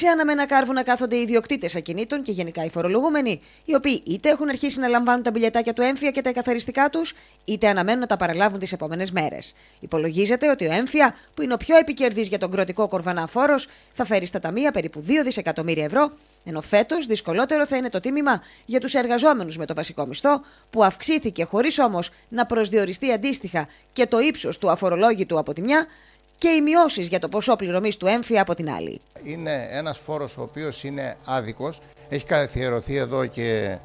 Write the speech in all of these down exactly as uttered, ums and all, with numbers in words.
Σε αναμένα κάρβουνα κάθονται οι ιδιοκτήτες ακινήτων και γενικά οι φορολογούμενοι, οι οποίοι είτε έχουν αρχίσει να λαμβάνουν τα μπιλιετάκια του ΕΝΦΙΑ και τα εκαθαριστικά τους, είτε αναμένουν να τα παραλάβουν τις επόμενες μέρες. Υπολογίζεται ότι ο ΕΝΦΙΑ, που είναι ο πιο επικερδής για τον κρατικό κορβανά φόρος, θα φέρει στα ταμεία περίπου δύο δισεκατομμύρια ευρώ, ενώ φέτος δυσκολότερο θα είναι το τίμημα για τους εργαζόμενους με το βασικό μισθό, που αυξήθηκε χωρίς όμως να προσδιοριστεί αντίστοιχα και το ύψος του αφορολόγητου από τη μια, και οι μειώσεις για το ποσό πληρωμής του ΕΝΦΙΑ από την άλλη. Είναι ένας φόρος ο οποίος είναι άδικος. Έχει καθιερωθεί εδώ και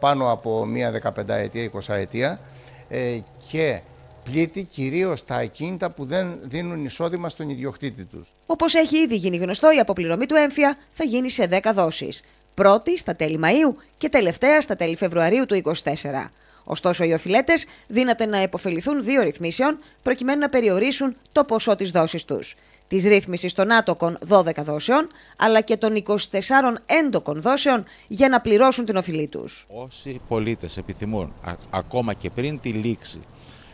πάνω από μία δεκαπενταετία, εικοσαετία και πλήττει κυρίως τα ακίνητα που δεν δίνουν εισόδημα στον ιδιοκτήτη τους. Όπως έχει ήδη γίνει γνωστό, η αποπληρωμή του ΕΝΦΙΑ θα γίνει σε δέκα δόσεις. Πρώτη στα τέλη Μαΐου και τελευταία στα τέλη Φεβρουαρίου του είκοσι τέσσερα. Ωστόσο, οι οφειλέτες δύναται να επωφεληθούν δύο ρυθμίσεων προκειμένου να περιορίσουν το ποσό της δόσης τους. Της ρύθμισης των άτοκων δώδεκα δόσεων, αλλά και των εικοσιτεσσάρων έντοκων δόσεων για να πληρώσουν την οφειλή τους. Όσοι πολίτες επιθυμούν, ακόμα και πριν τη λήξη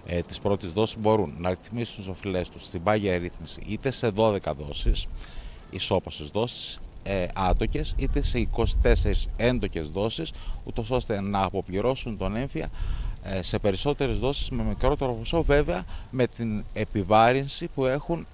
ε, της πρώτης δόσης, μπορούν να ρυθμίσουν τις οφειλές τους στην πάγια ρύθμιση είτε σε δώδεκα δόσεις, ισόποσες δόσεις, άτοκες, είτε σε εικοσιτέσσερις έντοκες δόσεις, ούτως ώστε να αποπληρώσουν τον έμφυα σε περισσότερες δόσεις με μικρότερο ποσό, βέβαια με την επιβάρυνση που, έχουν,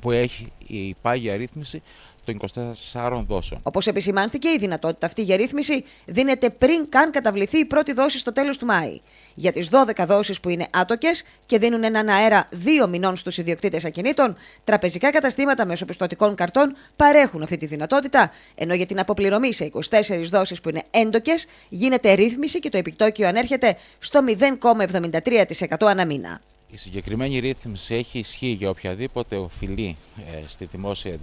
που έχει η πάγια ρύθμιση των εικοσιτεσσάρων δόσεων. Όπως επισημάνθηκε, η δυνατότητα αυτή για ρύθμιση δίνεται πριν καν καταβληθεί η πρώτη δόση στο τέλος του Μάη. Για τις δώδεκα δόσεις που είναι άτοκες και δίνουν έναν αέρα δύο μηνών στους ιδιοκτήτες ακινήτων, τραπεζικά καταστήματα μεσοπιστωτικών καρτών παρέχουν αυτή τη δυνατότητα, ενώ για την αποπληρωμή σε εικοσιτέσσερις δόσεις που είναι έντοκες γίνεται ρύθμιση και το επιτόκιο ανέρχεται στο μηδέν κόμμα εβδομήντα τρία τοις εκατό ανά μήνα. Η συγκεκριμένη ρύθμιση έχει ισχύ για οποιαδήποτε οφειλή ε, στη δημόσια,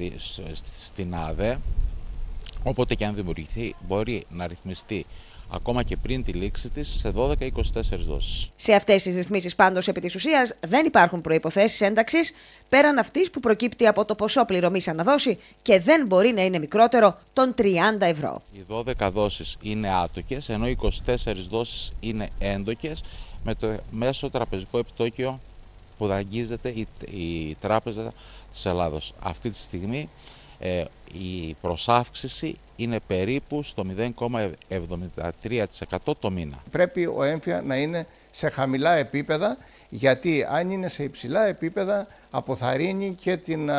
στην ΑΔΕ, όποτε και αν δημιουργηθεί μπορεί να ρυθμιστεί ακόμα και πριν τη λήξη της σε δώδεκα εικοσιτέσσερις δόσεις. Σε αυτές τις ρυθμίσεις πάντως επί της ουσίας δεν υπάρχουν προϋποθέσεις ένταξης πέραν αυτής που προκύπτει από το ποσό πληρωμής αναδόση και δεν μπορεί να είναι μικρότερο των τριάντα ευρώ. Οι δώδεκα δόσεις είναι άτοκες ενώ οι εικοσιτέσσερις δόσεις είναι έντοκες, με το μέσο τραπεζικό επιτόκιο που δαγγίζεται η, η Τράπεζα της Ελλάδος. Αυτή τη στιγμή ε, η προσάυξηση είναι περίπου στο μηδέν κόμμα εβδομήντα τρία τοις εκατό το μήνα. Πρέπει ο έμφυα να είναι σε χαμηλά επίπεδα, γιατί αν είναι σε υψηλά επίπεδα αποθαρρύνει και, την,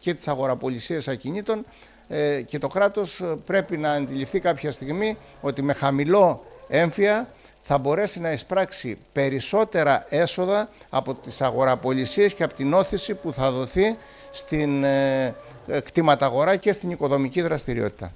και τις αγοραπολισίες ακινήτων ε, και το κράτος πρέπει να αντιληφθεί κάποια στιγμή ότι με χαμηλό έμφυα θα μπορέσει να εισπράξει περισσότερα έσοδα από τις αγοραπολισίες και από την όθηση που θα δοθεί στην κτηματαγορά και στην οικοδομική δραστηριότητα.